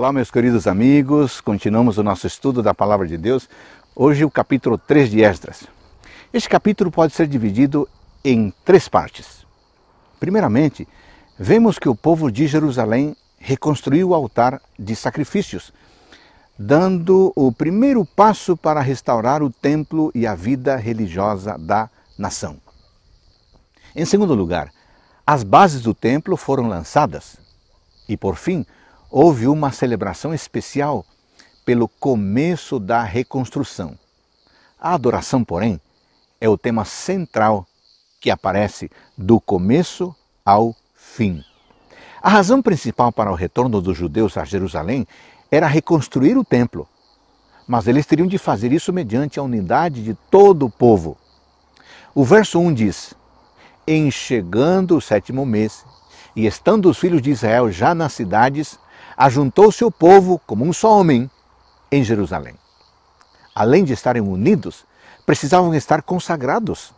Olá, meus queridos amigos, continuamos o nosso estudo da Palavra de Deus. Hoje o capítulo 3 de Esdras. Este capítulo pode ser dividido em três partes. Primeiramente, vemos que o povo de Jerusalém reconstruiu o altar de sacrifícios, dando o primeiro passo para restaurar o templo e a vida religiosa da nação. Em segundo lugar, as bases do templo foram lançadas e, por fim, houve uma celebração especial pelo começo da reconstrução. A adoração, porém, é o tema central que aparece do começo ao fim. A razão principal para o retorno dos judeus a Jerusalém era reconstruir o templo, mas eles teriam de fazer isso mediante a unidade de todo o povo. O verso 1 diz: "Em chegando o sétimo mês, e estando os filhos de Israel já nas cidades, ajuntou-se o povo como um só homem em Jerusalém." Além de estarem unidos, precisavam estar consagrados.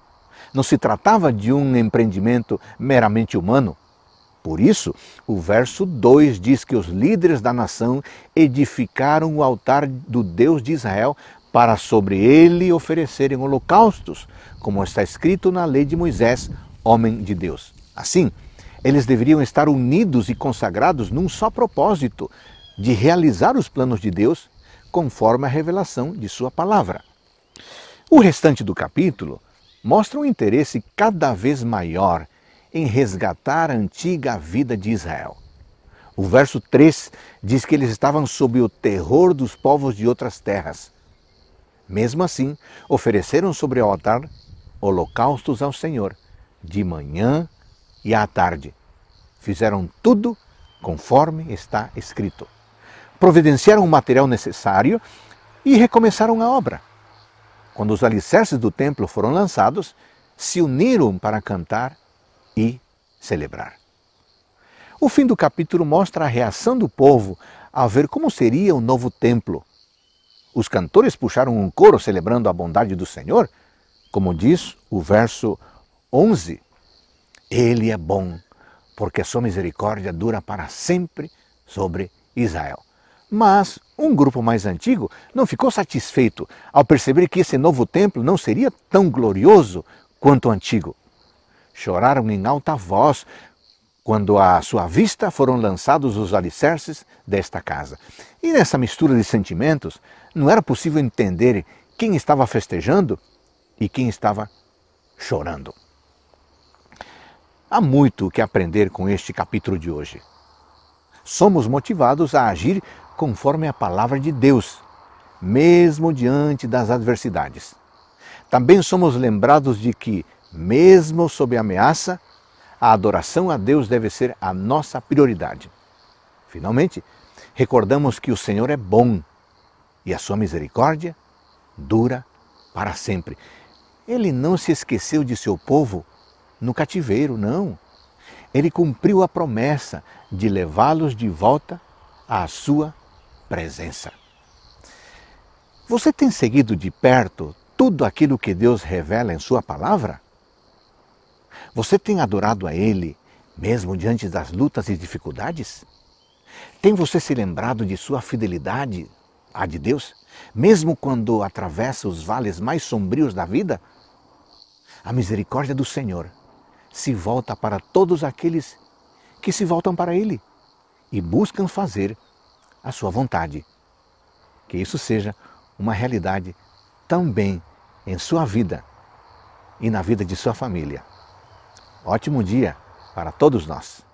Não se tratava de um empreendimento meramente humano. Por isso, o verso 2 diz que os líderes da nação edificaram o altar do Deus de Israel para sobre ele oferecerem holocaustos, como está escrito na lei de Moisés, homem de Deus. Assim, eles deveriam estar unidos e consagrados num só propósito, de realizar os planos de Deus conforme a revelação de sua palavra. O restante do capítulo mostra um interesse cada vez maior em resgatar a antiga vida de Israel. O verso 3 diz que eles estavam sob o terror dos povos de outras terras. Mesmo assim, ofereceram sobre o altar holocaustos ao Senhor, de manhã e à tarde. Fizeram tudo conforme está escrito. Providenciaram o material necessário e recomeçaram a obra. Quando os alicerces do templo foram lançados, se uniram para cantar e celebrar. O fim do capítulo mostra a reação do povo ao ver como seria o novo templo. Os cantores puxaram um coro celebrando a bondade do Senhor, como diz o verso 11. "Ele é bom, porque sua misericórdia dura para sempre sobre Israel." Mas um grupo mais antigo não ficou satisfeito ao perceber que esse novo templo não seria tão glorioso quanto o antigo. Choraram em alta voz quando à sua vista foram lançados os alicerces desta casa. E nessa mistura de sentimentos, não era possível entender quem estava festejando e quem estava chorando. Há muito o que aprender com este capítulo de hoje. Somos motivados a agir conforme a palavra de Deus, mesmo diante das adversidades. Também somos lembrados de que, mesmo sob ameaça, a adoração a Deus deve ser a nossa prioridade. Finalmente, recordamos que o Senhor é bom e a sua misericórdia dura para sempre. Ele não se esqueceu de seu povo no cativeiro, não. Ele cumpriu a promessa de levá-los de volta à sua presença. Você tem seguido de perto tudo aquilo que Deus revela em sua palavra? Você tem adorado a Ele, mesmo diante das lutas e dificuldades? Tem você se lembrado de sua fidelidade à de Deus, mesmo quando atravessa os vales mais sombrios da vida? A misericórdia do Senhor se volta para todos aqueles que se voltam para Ele e buscam fazer a sua vontade. Que isso seja uma realidade também em sua vida e na vida de sua família. Ótimo dia para todos nós!